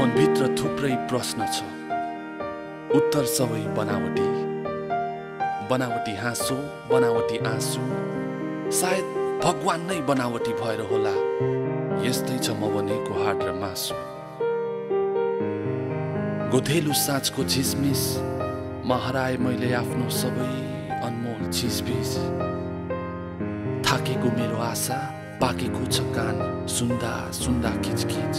मन भित्र थुप्रै प्रश्न छ उत्तर सबै बनावटी बनावटी हाँसो बनावटी आँसु सायद भगवान नै बनावटी भएर होला यस्तै छ म बनेको हाड र मासु गोधेलु साँझको झिसमिस मा हराए मैले आफ्नो सबै अनमोल चिजबिज थाकेको मेरो आशा पाकेको छ कान सुन्दा सुन्दा किच किच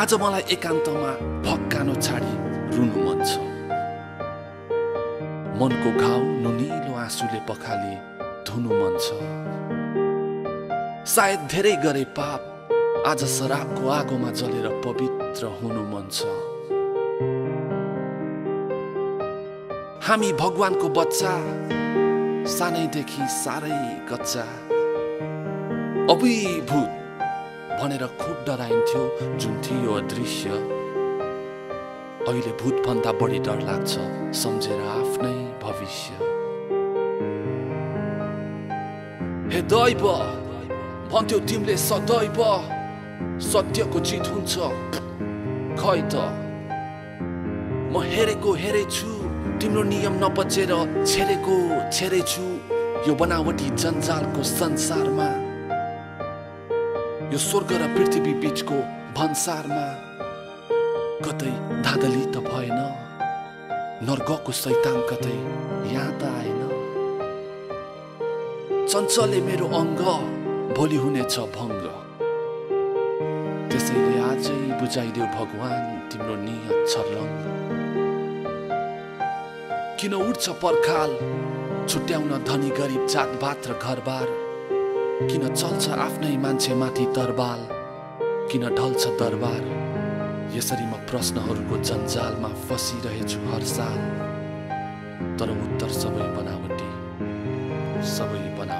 आज मलाई एकान्तमा भक्कानो छाडी रुनु मन छ मनको घाउ नुनिलो आँसुले पखाली धुनु मन छ सायद धेरै गरे पाप आज शराबको आगोमा जलेर पवित्र हुनु मन छ हामी भगवानको बच्चा सानैदेखि सारै कच्चा अभिभूत भनेर खुब डराइन्थ्यो जुन थियो अदृश्य अहिले भूत भन्दा बढी डर लाग्छ सम्झेर आफ्नै भविष्य हे दैव भन्थ्यो तिमीले सदैव सत्यको जित हुन्छ खै त म हेरेको हेरेछु तिम्रो नियम नबचेर छेरेको छेरेछु यो बनावटी जञ्जालको संसारमा यो स्वर्ग र पृथ्वी बीचको भन्सारमा कतै धाँधली त भएन नर्गको शैतान कतै यहाँ त आएन चञ्चलले मेरो अङ्ग भोलि हुनेछ भङ्ग त्यसैले आजै बुझाइदेऊ भगवान तिम्रो नियत छ रङ्ग किन उठ्छ पर्खाल छुट्याउन धनी गरिब जातभात र घरबार किन चल्छ आफ्नै मान्छेमाथि तरबाल किन ढल्छ दरबार यसरी म प्रश्नहरूको जञ्जालमा फसिरहेछु हर साल तर उत्तर सबै बनावटी सबै बना